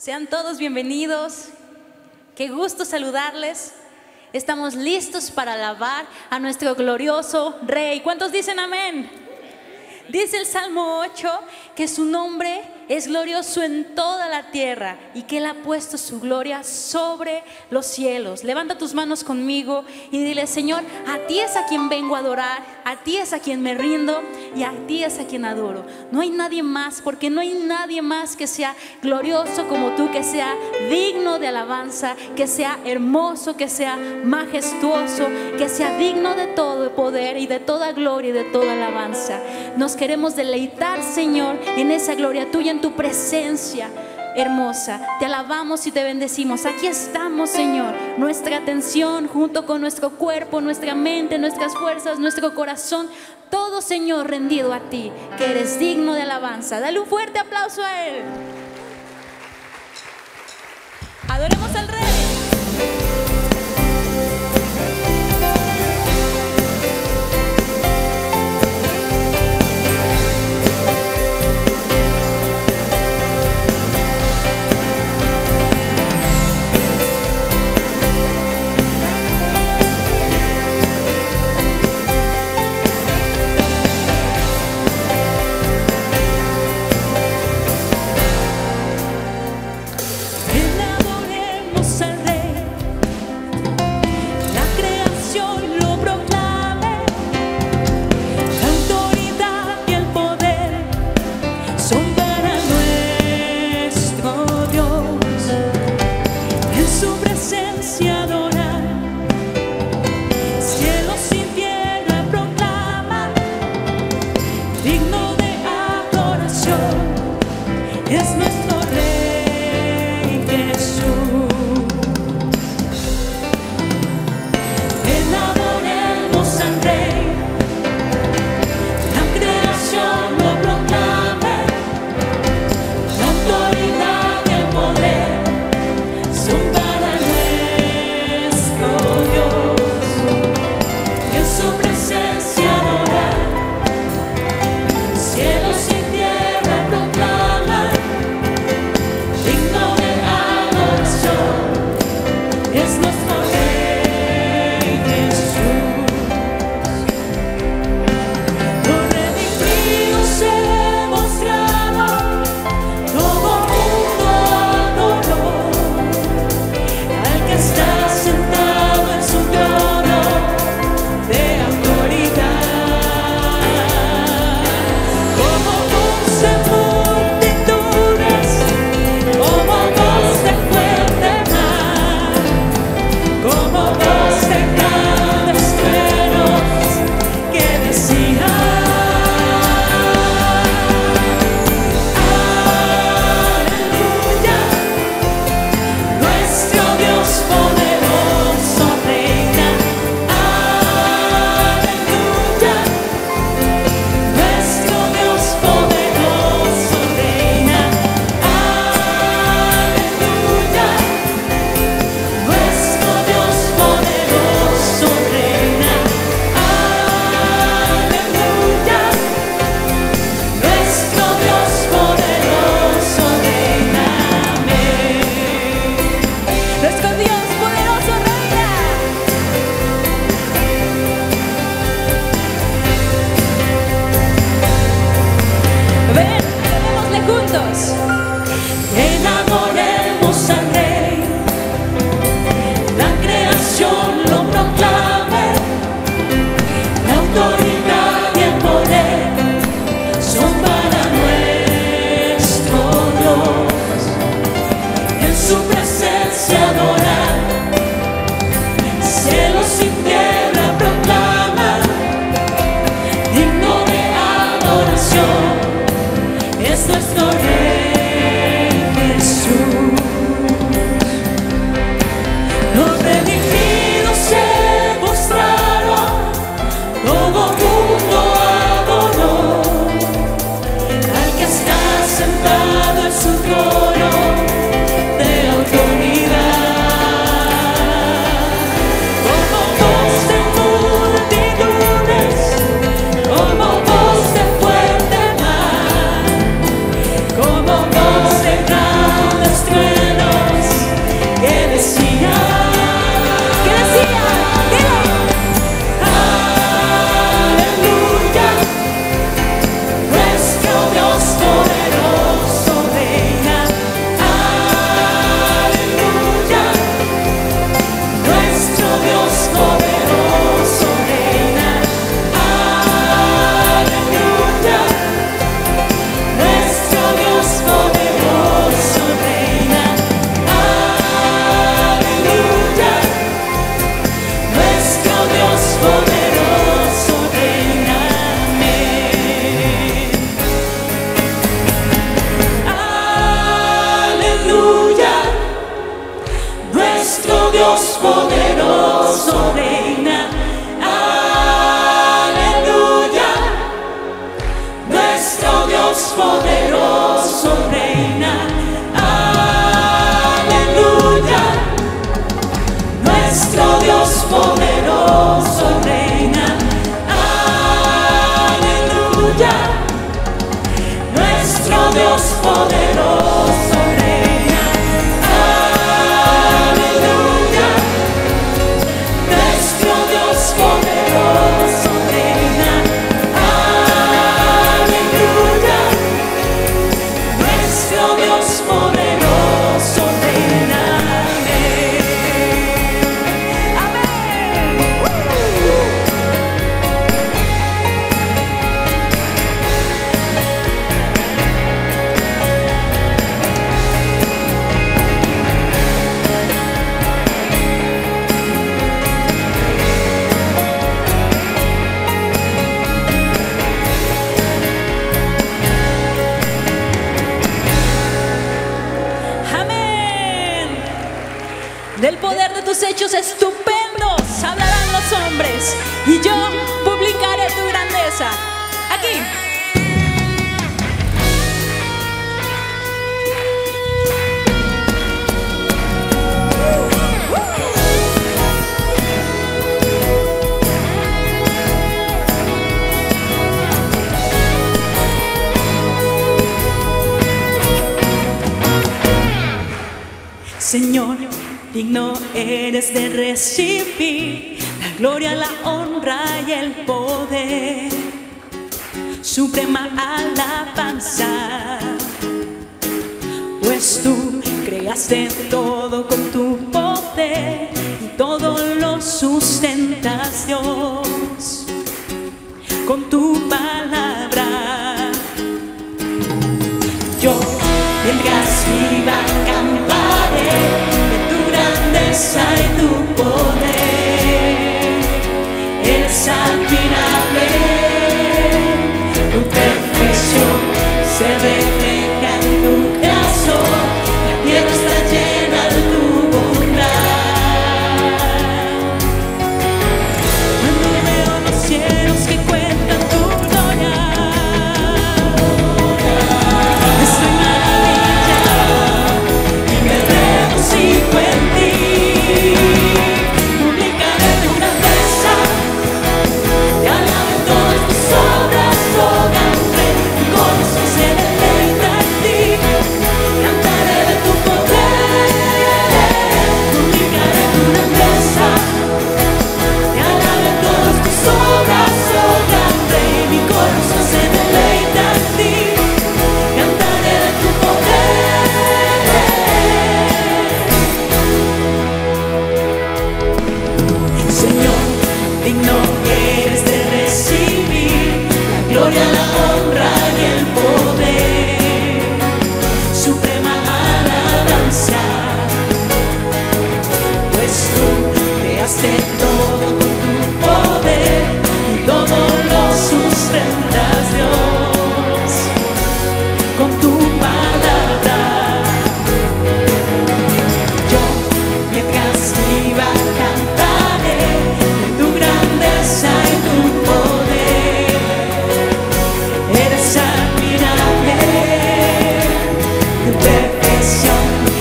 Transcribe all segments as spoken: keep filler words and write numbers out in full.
Sean todos bienvenidos. Qué gusto saludarles. Estamos listos para alabar a nuestro glorioso Rey. ¿Cuántos dicen amén? Dice el Salmo ocho que su nombre es glorioso en toda la tierra y que Él ha puesto su gloria sobre los cielos. Levanta tus manos conmigo y dile: Señor, a ti es a quien vengo a adorar, a ti es a quien me rindo y a ti es a quien adoro. No hay nadie más, porque no hay nadie más que sea glorioso como tú, que sea digno de alabanza, que sea hermoso, que sea majestuoso, que sea digno de todo poder y de toda gloria y de toda alabanza. Nos queremos deleitar, Señor, en esa gloria tuya, en tu presencia hermosa. Te alabamos y te bendecimos. Aquí estamos, Señor. Nuestra atención junto con nuestro cuerpo, nuestra mente, nuestras fuerzas, nuestro corazón, todo, Señor, rendido a ti, que eres digno de alabanza. Dale un fuerte aplauso a Él. Adoremos al Rey. Nuestro Rey Jesús. Dios poderoso reina. Aleluya. Nuestro Dios poderoso reina. Aleluya. Nuestro Dios poderoso reina. Aleluya. Nuestro Dios poderoso reina. Aleluya. Nuestro Dios poderoso reina. Aleluya. Nuestro Dios poderoso reina. Del poder de tus hechos estupendos hablarán los hombres, y yo publicaré tu grandeza. Aquí. Señor, digno eres de recibir la gloria, la honra y el poder. Suprema alabanza, pues tú creaste todo con tu poder y todo lo sustentas, Dios, con tu palabra. Yo, mientras viva, cantaré y tu poder es admirable. Tu perfección se refleja en tu corazón. La tierra está llena de tu bondad. Cuando veo los cielos que cuentan tu gloria, estoy maravillado y me regocijo en ti.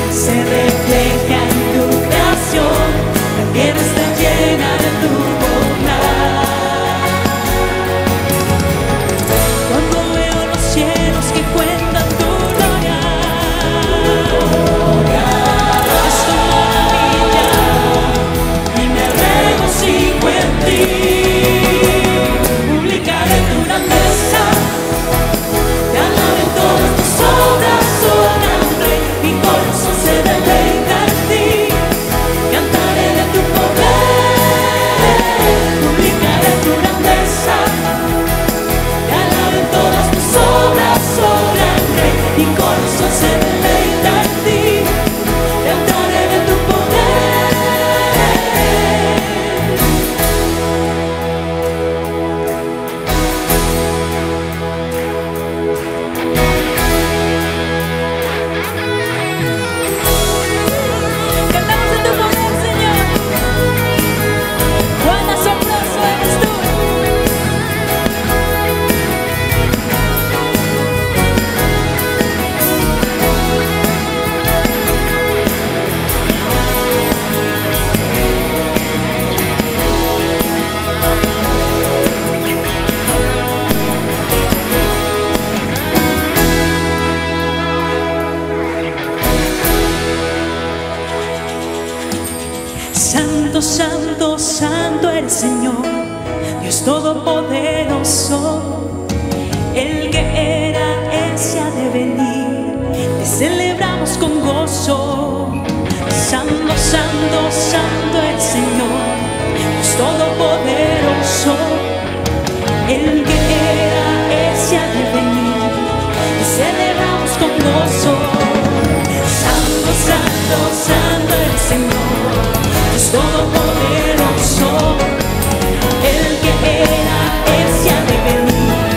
Se refleja en tu creación, la tierra está llena. Santo, santo, santo eres Señor, Dios todopoderoso, el que era, es y ha de venir, te celebramos con gozo. Santo, santo, santo eres Señor, Dios todopoderoso, el que era, es y ha de venir, te celebramos con gozo. Santo, santo, santo eres Señor, Dios todopoderoso, el que era, es y ha de venir,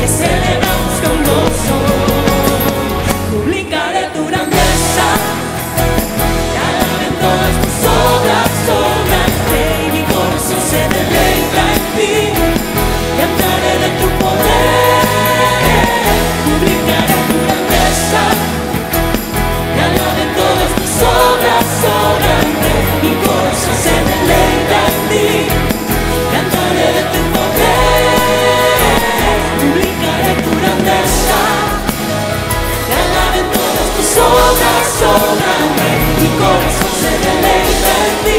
que celebramos con gozo. Publicaré tu grandeza, te alaben todas tus obras, obras, Rey, mi corazón se deleita en ti, cantaré de tu poder. Publicaré tu grandeza, te alaben todas tus obras, obras, mi corazón se deleita en ti,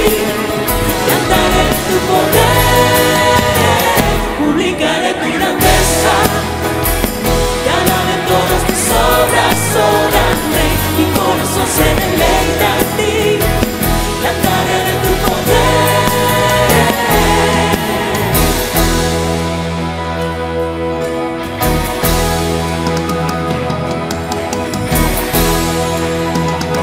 cantaré de tu poder, publicaré tu grandeza, te alaben todas tus obras, obras, mi corazón se deleita en ti, cantaré de tu poder, publicaré tu grandeza, te alaben todas tus obras, obras, mi corazón se deleita en ti.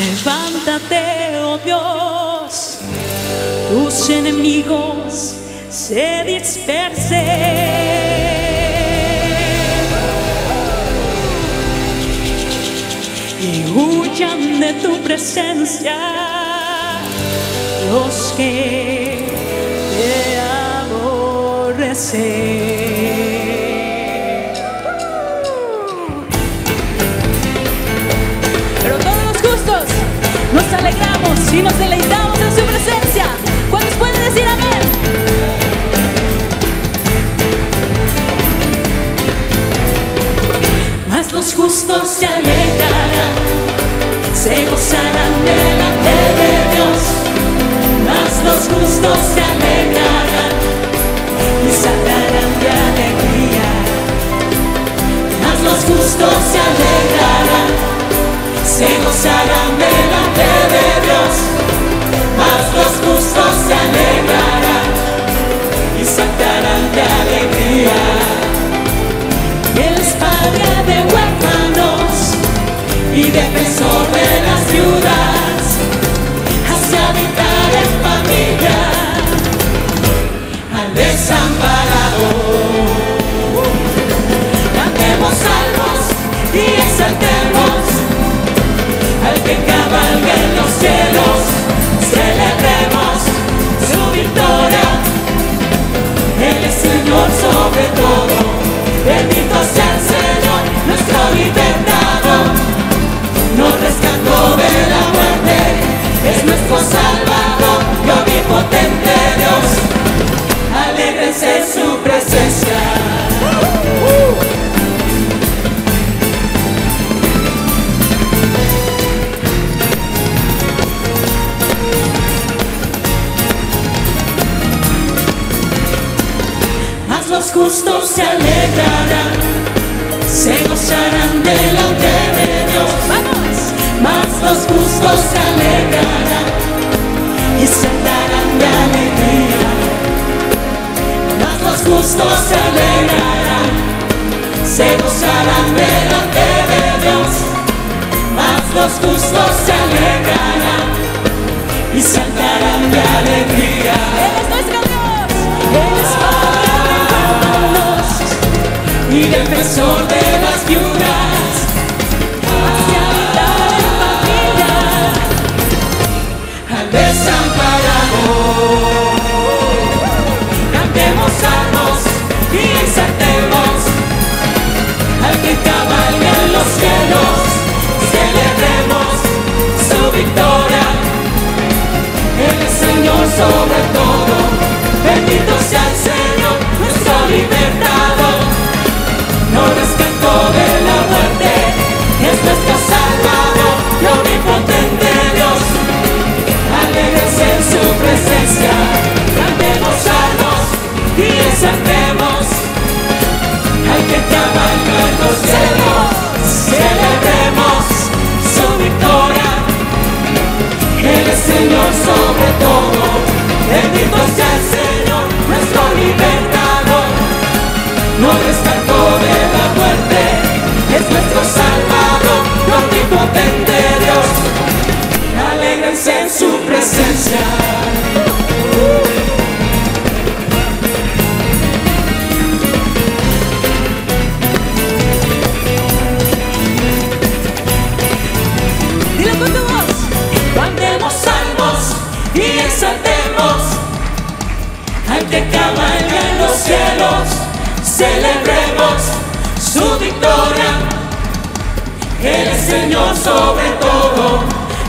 Levántate, oh Dios, tus enemigos se dispersen y huyan de tu presencia los que te aborrecen. Nos alegramos y nos deleitamos en su presencia. ¿Cuántos pueden decir amén? Mas los justos se alegrarán, se gozarán delante de Dios. Mas los justos se alegrarán y saltarán de alegría. Mas los justos se alegrarán, se gozarán delante de Dios, mas los justos se alegrarán y saltarán de alegría. Él es padre de huérfanos y defensor de las viudas, hace habitar en familia al desamparado. Cantemos salmos y exaltemos al que cabalga en los cielos, celebremos su victoria. Él es Señor sobre todo, bendito sea el Señor, nuestro libertado. Nos rescató de la muerte, es nuestro salvador, y omnipotente Dios. Alégrense en su presencia. Los justos se alegrarán, se gozarán delante de Dios. ¡Vamos! Mas los justos se alegrarán y saltarán de alegría. Mas los justos se alegrarán, se gozarán delante de Dios. Mas los justos se alegrarán y saltarán de alegría. Él es nuestro Dios, Él es Padre y defensor de las viudas, hace habitar en familia al desamparado. Cantemos salmos y exaltemos al que cabalga en los cielos, celebremos su victoria. Él es Señor sobre música, cantemos sanos y exaltemos. Hay que trabajar los cielos, celebremos su victoria. Él es Señor sobre todo, bendito sea el Señor, nuestro libertador. Nos rescató de la muerte, es nuestro salvador, omnipotente Dios. Alégrense en su presencia. Que cabalga en los cielos, celebremos su victoria. Él es Señor sobre todo,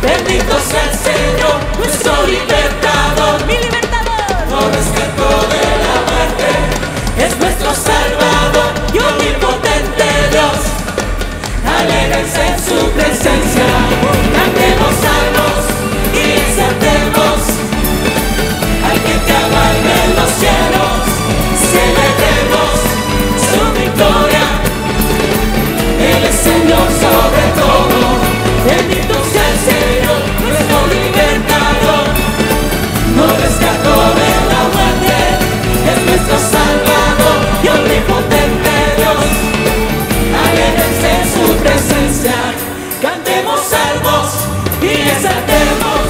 bendito sea el Señor, nuestro libertador. Mi libertador nos rescató de la muerte, es nuestro salvador y omnipotente Dios. Alégrense en su presencia, cantemos salmos y exaltemos. Cielos, celebremos su victoria. Él es Señor sobre todo, bendito sea el Señor, nuestro libertador. Nos rescató de la muerte, es nuestro salvador y omnipotente Dios. Alégrense en su presencia, cantemos salmos y exaltemos.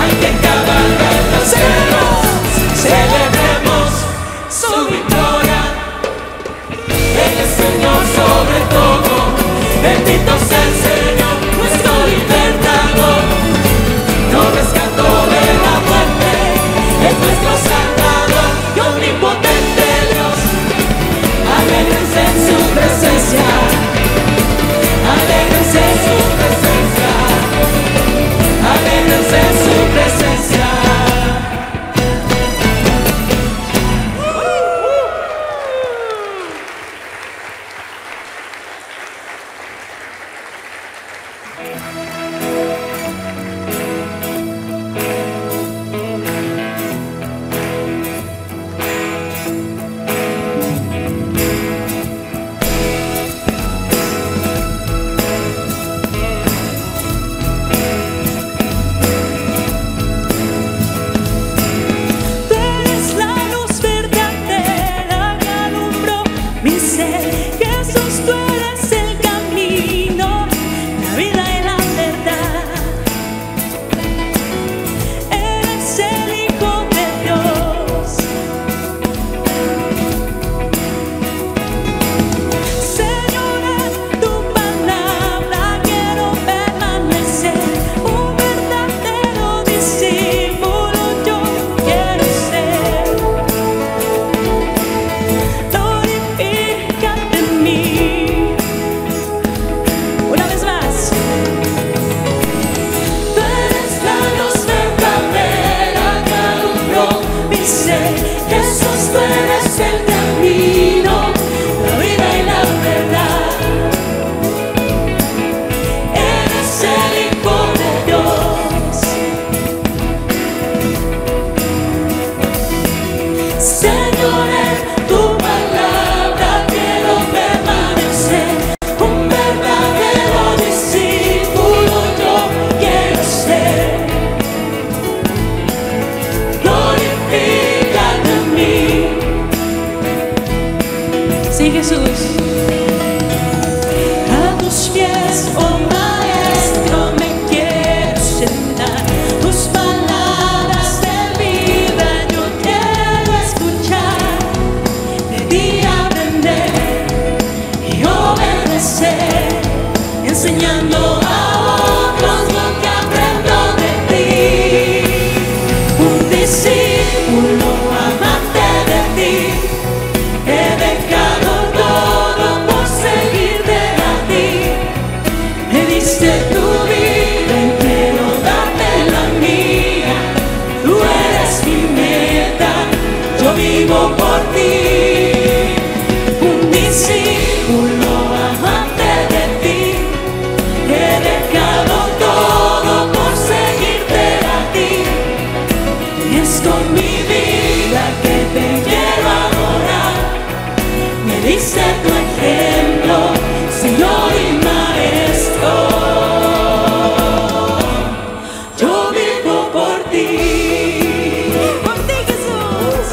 Hay que cabalgar en los cielos, celebremos su victoria. Él es Señor sobre todo, bendito sea el Señor, nuestro libertador. Nos rescató de la muerte, es nuestro salvador y omnipotente Dios. Alégrense en su presencia, alégrense en su presencia. seguiste tu ejemplo, Señor y Maestro. Yo vivo por ti, por ti, Jesús.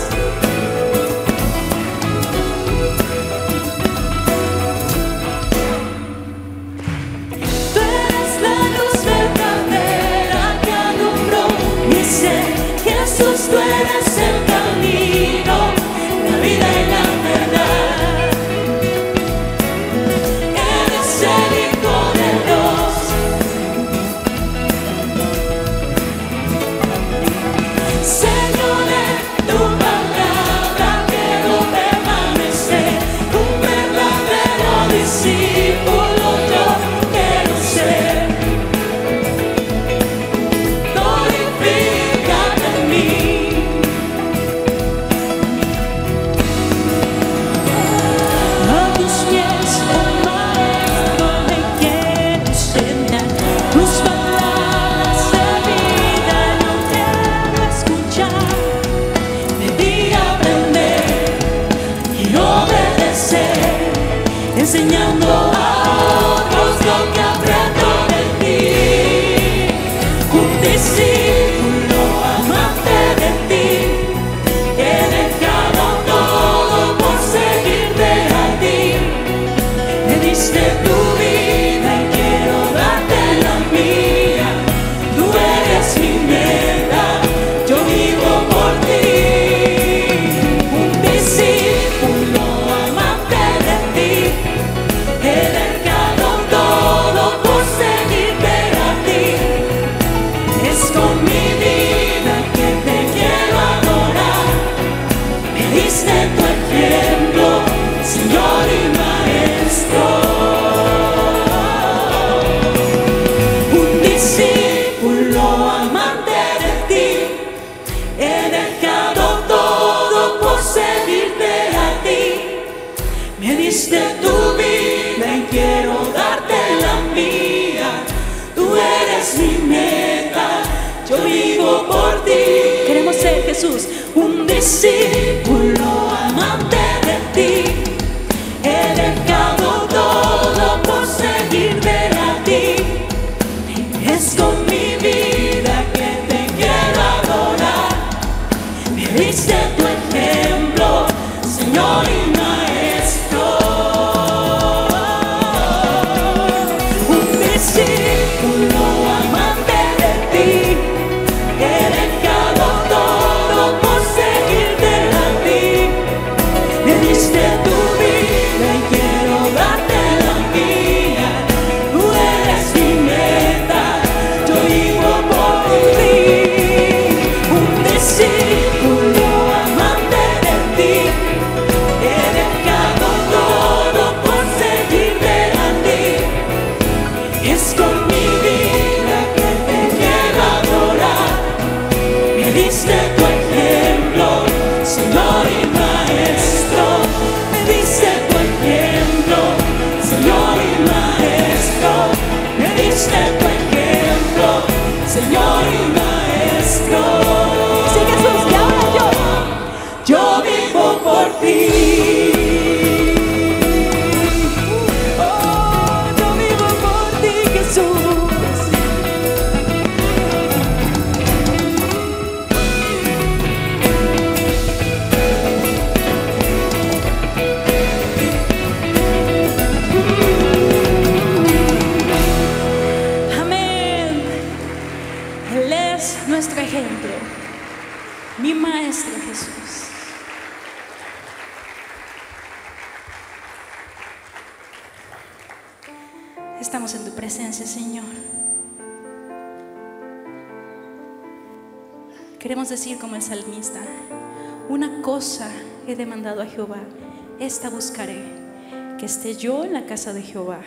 Tú eres la luz verdadera que alumbró mi ser. Jesús, tú eres el camino, la vida y la verdad. Eres el Hijo de Dios. Señor, en tu palabra quiero permanecer, un verdadero discípulo yo quiero ser. Glorifícate en mí. A tus pies, oh Maestro, me quiero sentar. Tus palabras de vida yo quiero escuchar. De ti aprender y obedecer, enseñando a otros lo que aprendo de ti. Un discípulo amante de ti, he dejado todo por seguirte a ti. Me diste tu vida y quiero darte la mía. Tú eres mi meta, yo vivo por ti. Un discípulo amante de ti, he dejado todo por seguirte a ti. Es con mi vida que te quiero adorar. Me diste tu ejemplo, Señor y Maestro. Un discípulo amante de ti, he dejado todo por servirte a ti. Me diste tu vida y quiero darte la mía. Tú eres mi meta, yo vivo por ti. Queremos ser, Jesús, un discípulo amante de ti. He dejado todo por seguirte a ti. Es con mi vida que te quiero adorar. Me diste tu ejemplo, Señor y Maestro. Un discípulo amante de ti, he dejado todo por seguirte a ti. Me diste tu vida y quiero darte la mía. Tú eres mi meta, yo vivo por ti. Un discípulo amante de ti, he dejado todo por seguirte a ti. Es con mi vida que te quiero adorar. Me diste tu ejemplo, Señor y Maestro. Me diste tu ejemplo, Señor y Maestro. Me diste tu ejemplo, Señor y Maestro. Sí, Jesús, y ahora yo, yo vivo por ti. Oh, yo vivo por ti, Jesús. Amén. Él es nuestro ejemplo, mi Maestro Jesús. Estamos en tu presencia, Señor. Queremos decir como el salmista: una cosa he demandado a Jehová, esta buscaré, que esté yo en la casa de Jehová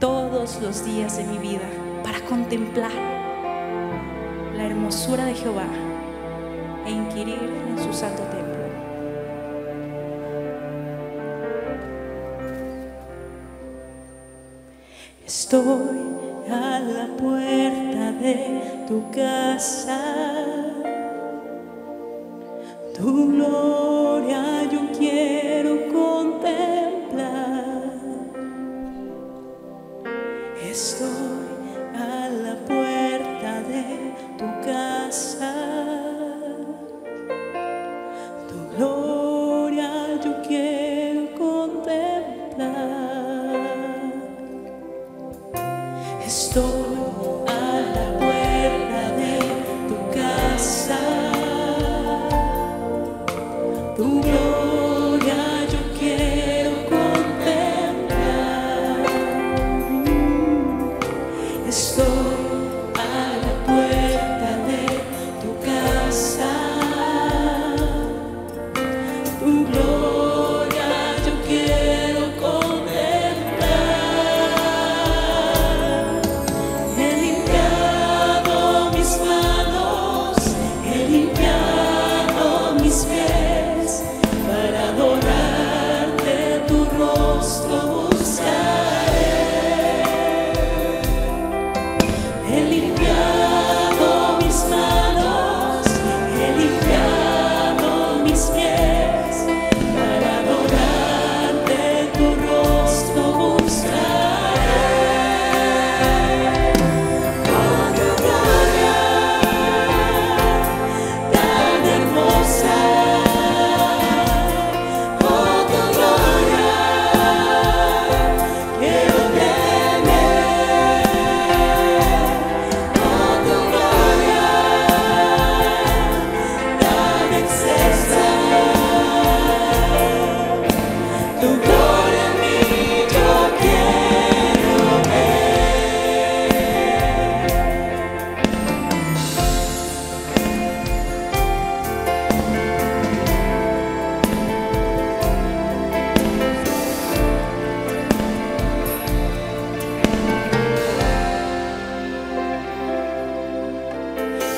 todos los días de mi vida, para contemplar la hermosura de Jehová e inquirir en su santo templo. Estoy a la puerta de tu casa, tu gloria yo quiero contemplar.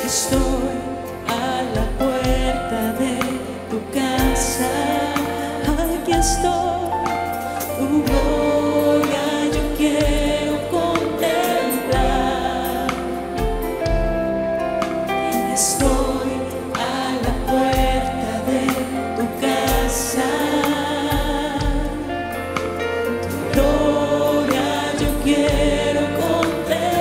Estoy a la puerta de tu casa, aquí estoy, tu gloria yo quiero contemplar. Estoy a la puerta de tu casa, tu gloria yo quiero contemplar.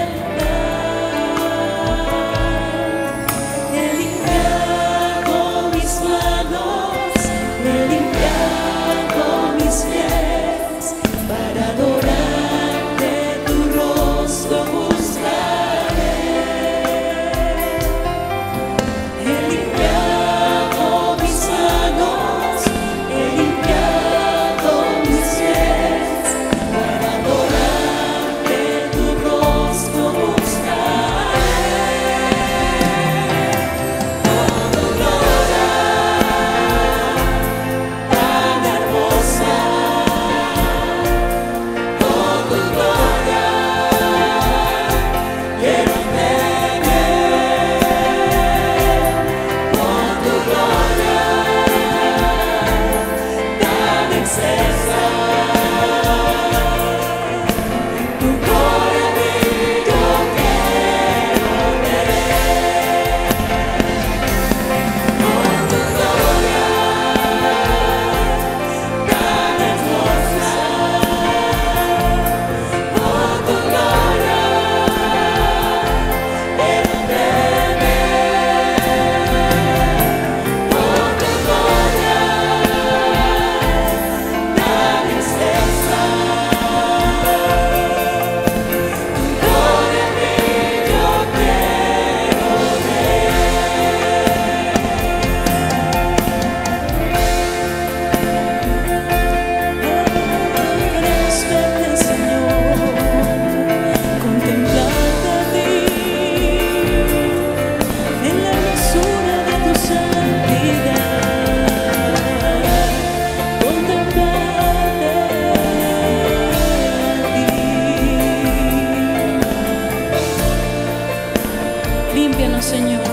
Límpianos, Señor,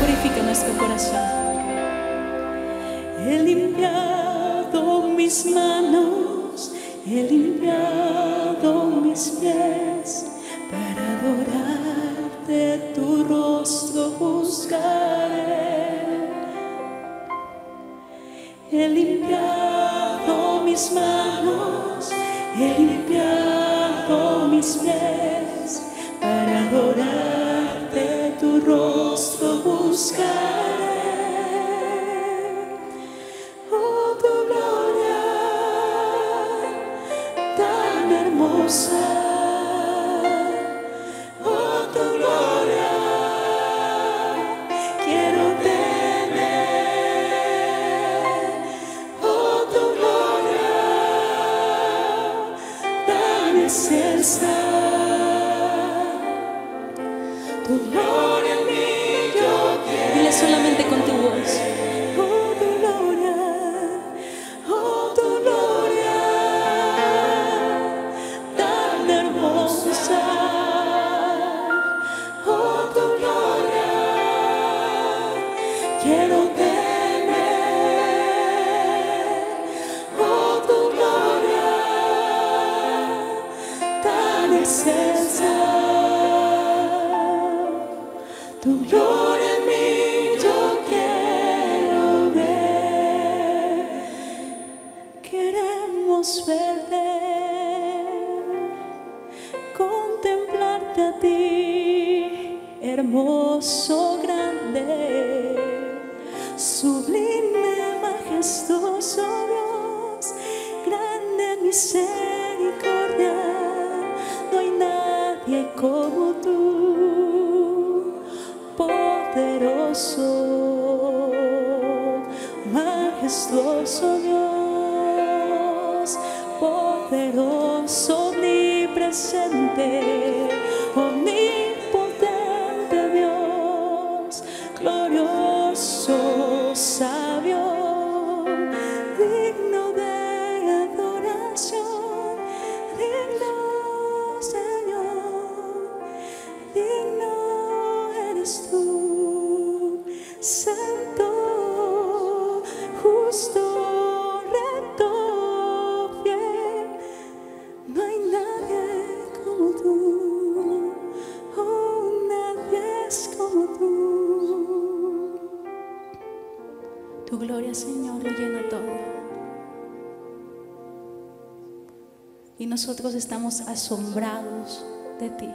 purifica nuestro corazón. He limpiado mis manos, he limpiado mis pies, para adorarte tu rostro buscaré. He limpiado mis manos, he limpiado mis pies, para adorarte tu rostro buscaré. Oh, tu gloria tan hermosa, oh, tu gloria quiero tener, oh, tu gloria tan excelsa. Tu gloria en mí yo quiero. Dile solamente con tu voz. Oh, tu gloria, oh, tu gloria tan hermosa, oh, tu gloria quiero tener, oh, tu gloria tan excelsa. Tu gloria en mí yo quiero ver, queremos verte, contemplarte a ti, hermoso, grande, sublime, majestuoso Dios, grande misericordia, no hay nadie como tú. Poderoso, majestuoso Dios, poderoso, omnipresente, omnipotente Dios, glorioso, sabio, digno de adoración, digno, Señor, digno eres tú. Tu gloria, Señor, lo llena todo. Y nosotros estamos asombrados de ti.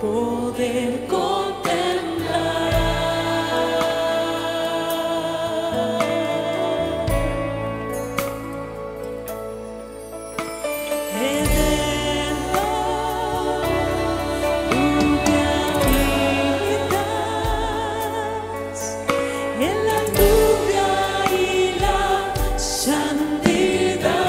poder contemplar eterno, tú que habitas en la gloria y la santidad.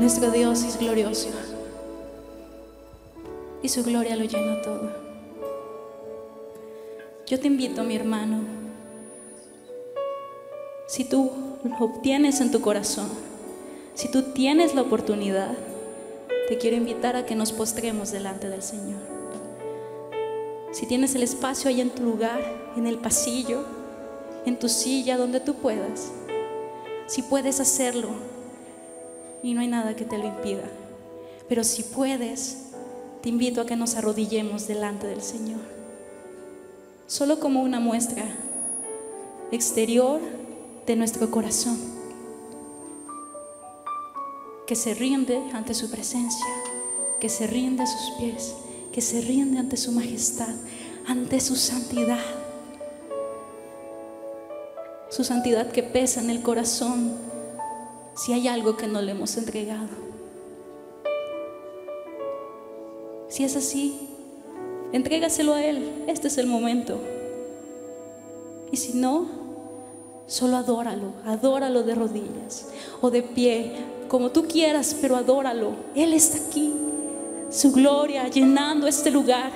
Nuestro Dios es glorioso y su gloria lo llena todo. Yo te invito, mi hermano, si tú lo obtienes en tu corazón, si tú tienes la oportunidad, te quiero invitar a que nos postremos delante del Señor. Si tienes el espacio ahí en tu lugar, en el pasillo, en tu silla, donde tú puedas, si puedes hacerlo, y no hay nada que te lo impida, pero si puedes, te invito a que nos arrodillemos delante del Señor, solo como una muestra exterior de nuestro corazón que se rinde ante su presencia, que se rinde a sus pies, que se rinde ante su majestad, ante su santidad. Su santidad que pesa en el corazón si hay algo que no le hemos entregado. Si es así, entrégaselo a Él. Este es el momento. Y si no, solo adóralo. Adóralo de rodillas o de pie, como tú quieras, pero adóralo. Él está aquí, su gloria llenando este lugar,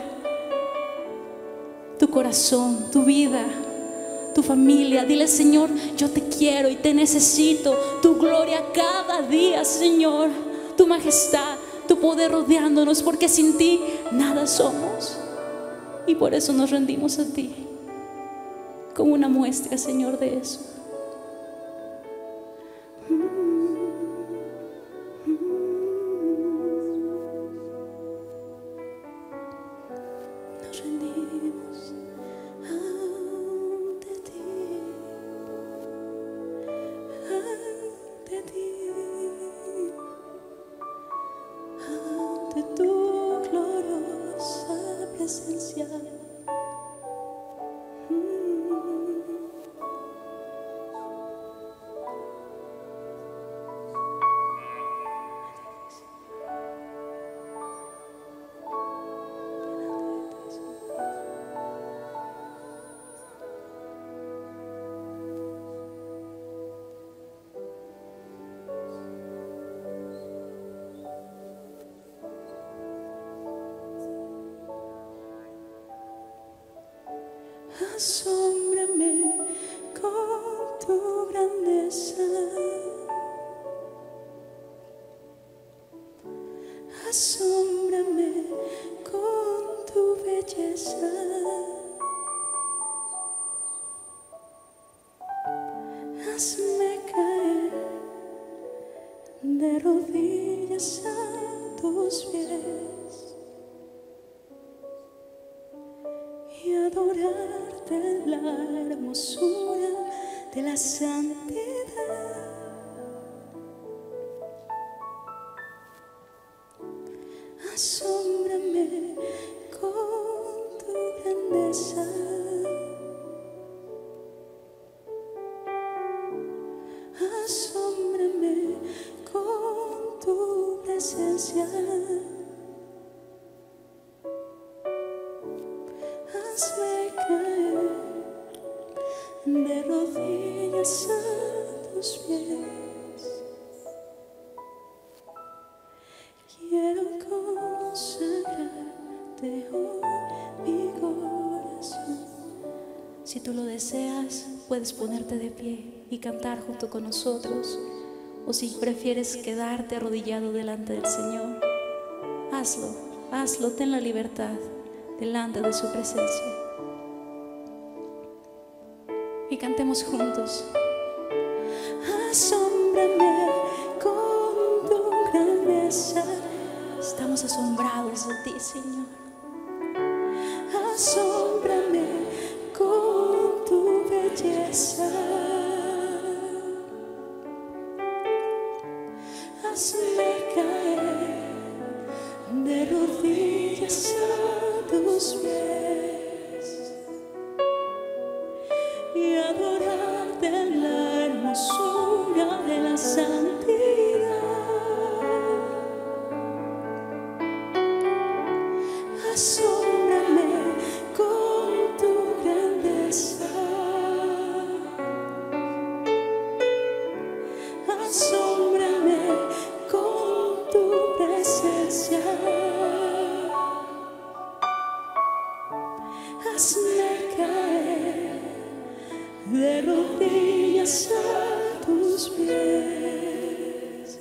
tu corazón, tu vida, tu familia. Dile: Señor, yo te quiero y te necesito, tu gloria cada día, Señor, tu majestad, tu poder rodeándonos, porque sin ti nada somos, y por eso nos rendimos a ti como una muestra, Señor, de eso. Asómbrame con tu grandeza, asómbrame con tu belleza, hazme caer de rodillas a tus pies y adorar de la hermosura de la santidad. Asómbrame con tu grandeza, asómbrame con tu presencia. De rodillas a tus pies, quiero consagrarte hoy mi corazón. Si tú lo deseas, puedes ponerte de pie y cantar junto con nosotros, o si prefieres quedarte arrodillado delante del Señor, hazlo, hazlo, ten la libertad delante de su presencia. Y cantemos juntos. Asómbrame con tu grandeza. Estamos asombrados de ti, Señor. Asómbrame con tu belleza, hazme caer de rodillas a tus pies y adorarte en la hermosura de la santidad. Asómbrame con tu grandeza, asómbrame con tu presencia, hazme caer de rodillas a tus pies,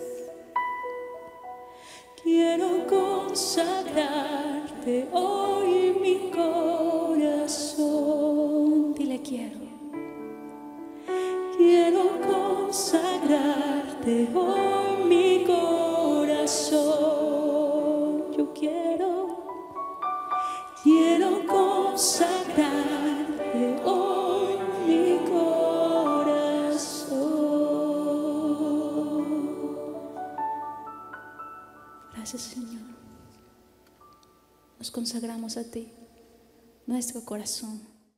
quiero consagrarte hoy mi corazón. Dile: quiero, quiero consagrarte hoy mi corazón. Yo quiero, quiero consagrarte hoy mi corazón. Gracias, Señor. nos consagramos a ti, nuestro corazón.